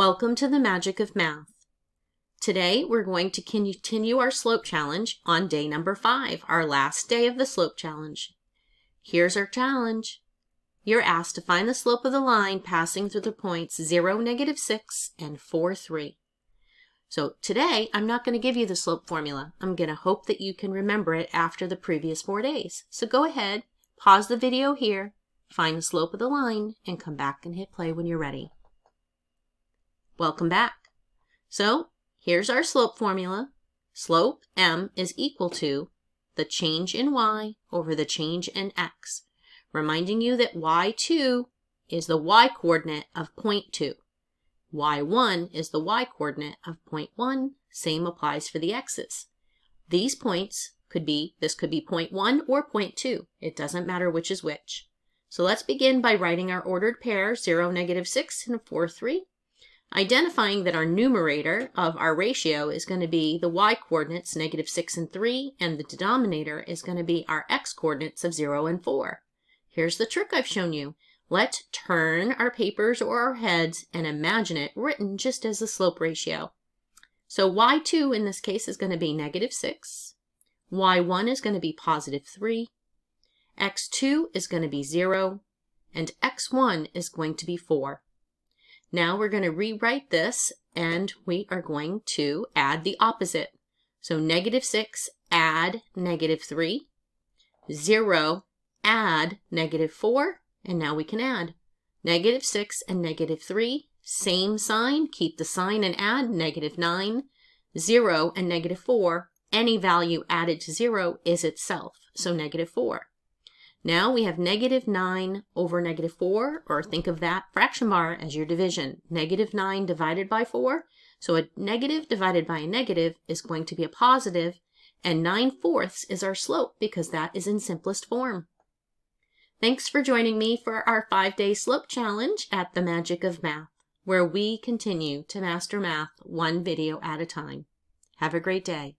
Welcome to the Magic of Math. Today we're going to continue our slope challenge on day number 5, our last day of the slope challenge. Here's our challenge. You're asked to find the slope of the line passing through the points 0, -6, and 4, 3. So today I'm not going to give you the slope formula. I'm going to hope that you can remember it after the previous 4 days. So go ahead, pause the video here, find the slope of the line, and come back and hit play when you're ready. Welcome back. So here's our slope formula. Slope m is equal to the change in y over the change in x, reminding you that y2 is the y-coordinate of 0.2. y1 is the y-coordinate of 0.1. Same applies for the x's. These points could be 0.1 or 0.2. It doesn't matter which is which. So let's begin by writing our ordered pair 0, -6 and 4, 3. Identifying that our numerator of our ratio is going to be the y-coordinates, -6 and 3, and the denominator is going to be our x-coordinates of 0 and 4. Here's the trick I've shown you. Let's turn our papers or our heads and imagine it written just as the slope ratio. So y2 in this case is going to be -6. y1 is going to be +3. x2 is going to be 0. And x1 is going to be 4. Now we're going to rewrite this, and we are going to add the opposite. So -6, add -3. 0, add -4. And now we can add -6 and -3. Same sign, keep the sign and add -9. 0 and -4. Any value added to 0 is itself, so -4. Now we have -9 over -4, or think of that fraction bar as your division. -9 divided by 4. So a negative divided by a negative is going to be a positive, and 9/4 is our slope because that is in simplest form. Thanks for joining me for our 5-day slope challenge at The Magic of Math, where we continue to master math one video at a time. Have a great day.